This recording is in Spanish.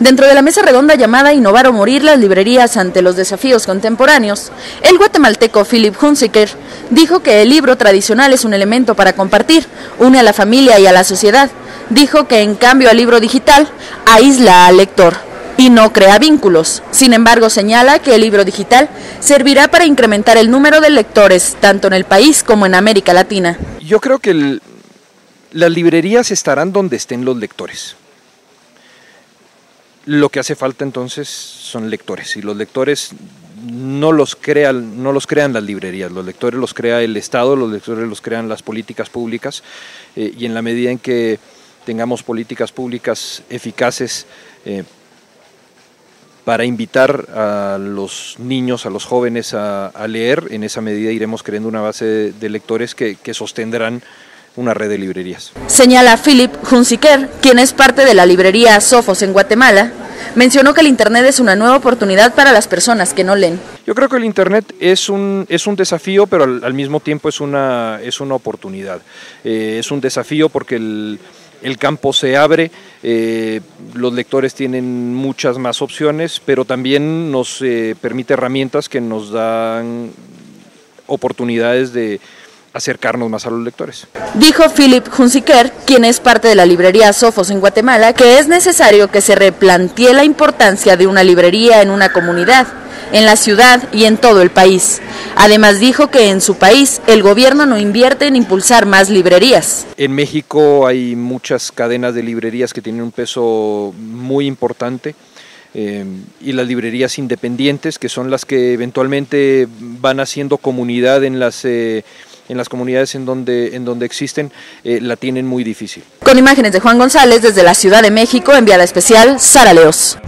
Dentro de la mesa redonda llamada Innovar o morir, las librerías ante los desafíos contemporáneos, el guatemalteco Philippe Hunziker dijo que el libro tradicional es un elemento para compartir, une a la familia y a la sociedad. Dijo que en cambio el libro digital aísla al lector y no crea vínculos. Sin embargo, señala que el libro digital servirá para incrementar el número de lectores, tanto en el país como en América Latina. Yo creo que las librerías estarán donde estén los lectores. Lo que hace falta entonces son lectores, y los lectores no los crean las librerías, los lectores los crea el Estado, los lectores los crean las políticas públicas, y en la medida en que tengamos políticas públicas eficaces para invitar a los niños, a los jóvenes a leer, en esa medida iremos creando una base de lectores que sostendrán una red de librerías. Señala Philippe Hunziker, quien es parte de la librería Sofos en Guatemala, mencionó que el Internet es una nueva oportunidad para las personas que no leen. Yo creo que el Internet es un desafío, pero al mismo tiempo es una oportunidad. Es un desafío porque el campo se abre, los lectores tienen muchas más opciones, pero también nos permite herramientas que nos dan oportunidades de acercarnos más a los lectores. Dijo Philippe Hunziker, quien es parte de la librería Sofos en Guatemala, que es necesario que se replantee la importancia de una librería en una comunidad, en la ciudad y en todo el país. Además dijo que en su país el gobierno no invierte en impulsar más librerías. En México hay muchas cadenas de librerías que tienen un peso muy importante, y las librerías independientes, que son las que eventualmente van haciendo comunidad en las comunidades en donde existen, la tienen muy difícil. Con imágenes de Juan González desde la Ciudad de México, enviada especial Sara Leos.